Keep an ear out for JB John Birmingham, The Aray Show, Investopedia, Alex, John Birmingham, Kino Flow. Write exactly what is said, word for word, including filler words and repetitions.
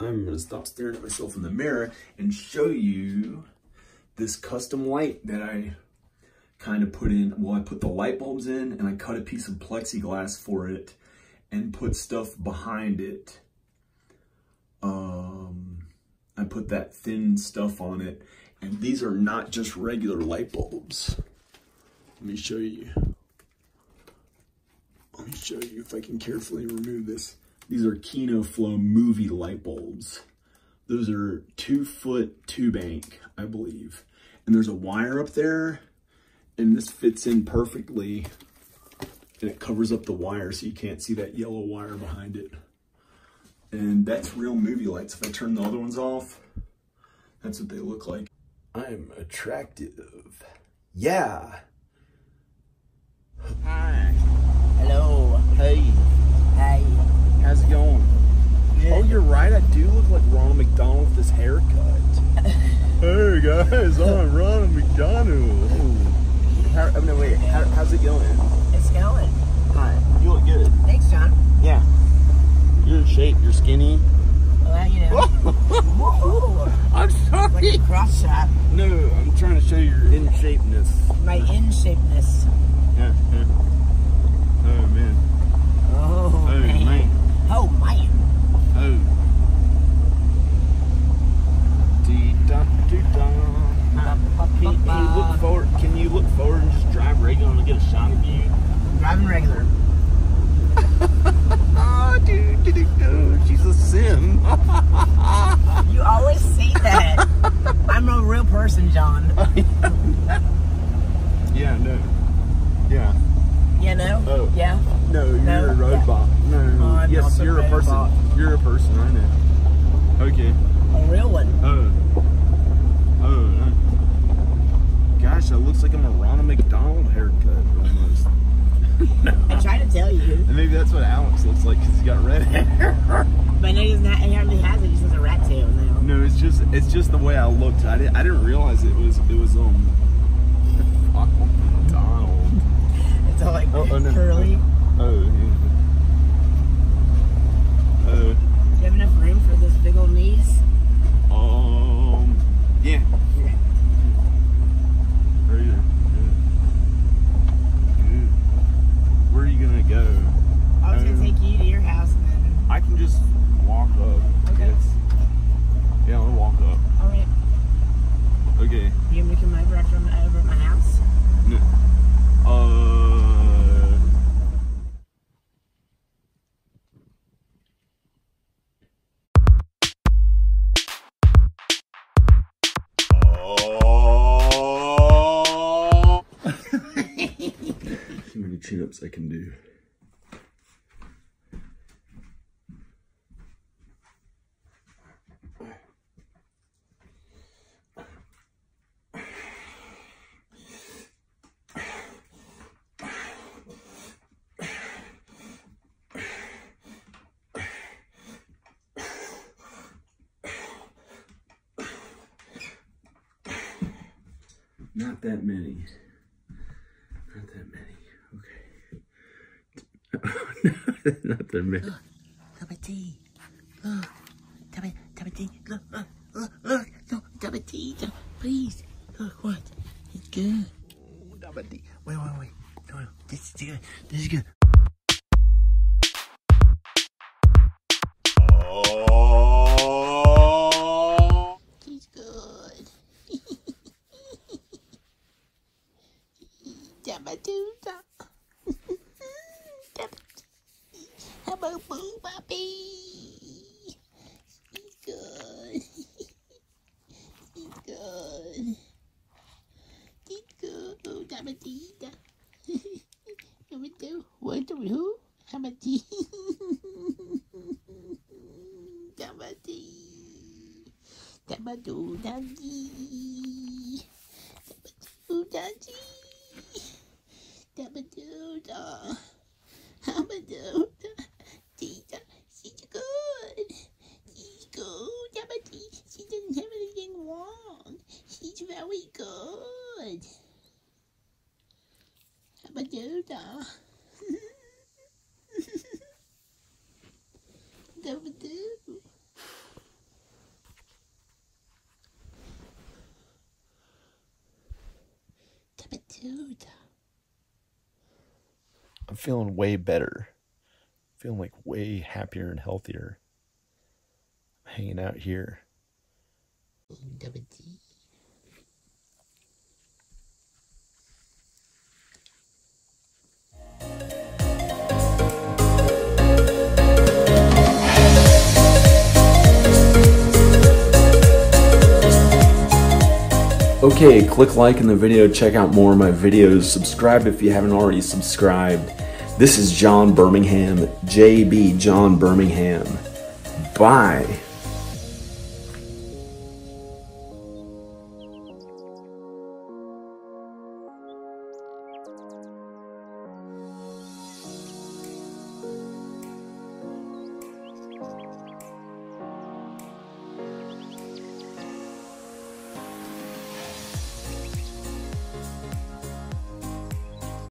I'm gonna stop staring at myself in the mirror and show you this custom light that I kind of put in. Well, I put the light bulbs in and I cut a piece of plexiglass for it and put stuff behind it. Um, I put that thin stuff on it, and these are not just regular light bulbs. Let me show you. Let me show you if I can carefully remove this. These are Kino Flow movie light bulbs. Those are two foot tube bank, I believe. And there's a wire up there, and this fits in perfectly. And it covers up the wire so you can't see that yellow wire behind it. And that's real movie lights. If I turn the other ones off, that's what they look like. I'm attractive. Yeah. Hi. Hello. Hey. Hey. How's it going? Good. Oh, you're right. I do look like Ronald McDonald with this haircut. Hey, guys. I'm Ronald McDonald. How, oh, no, wait. How, how's it going? It's going. Hi. You look good. Thanks, John. Yeah. You're in shape. You're skinny. Well, you know. I'm sorry. Like a cross shot. No, I'm trying to show your in-shapeness. My in-shapeness. Yeah, yeah. Oh, man. Oh, oh man. man. Oh, man. Oh. Dee-da-dee-da. Can you look forward? Can you look forward and just drive regular and get a shot of you? Driving regular. Oh, dude, dude, dude, she's a sim. You always say that. I'm a real person, John. Yeah, no. Yeah. Yeah, no? Oh. Yeah. No, you're no. a robot. Yeah. No, no, no. Oh, yes, you're a person. Bot. You're a person, I know. Okay. A real one. Oh. Oh, no. Gosh, that looks like I'm a Ronald McDonald haircut almost. No. I try to tell you. And maybe that's what Alex looks like because he's got red hair. But no, he's not. He hardly has it. He just has a rat tail now. No, it's just it's just the way I looked. I didn't I didn't realize it was it was um Donald. It's all like oh, oh, no. curly. Oh. Yeah. Oh. Do you have enough room for those big old knees? Um. Yeah. Okay. Right there. Where are you gonna go? I was um, gonna take you to your house and then. I can just walk up. Okay. Yes. Yeah, I'll walk up. Alright. Okay. You want me to come over after I'm over at my house? No. Uh. Tune-ups I can do. Not that many. Not that many. Not that many. Look, cup of tea. Look, cup of, cup of tea. Look, look, look, look. Look, cup of tea. Please. Look, what? It's good. Oh, cup of tea. Wait, wait, wait. No, no. This is good. This is good. Oh. It's good. Cup of tea. Boo boo puppy. He's good. He's good. He's good. I'm a dee. I'm a do. What do we do? I'm a dee. I'm a dee. I'm a do. I'm a dee. I'm a do. I'm a do. Very good. I'm a doodah. Doodah. Dude. I'm feeling way better. I'm feeling like way happier and healthier. I'm hanging out here. Okay, click like in the video, check out more of my videos, subscribe if you haven't already subscribed. This is John Birmingham, J B John Birmingham. Bye.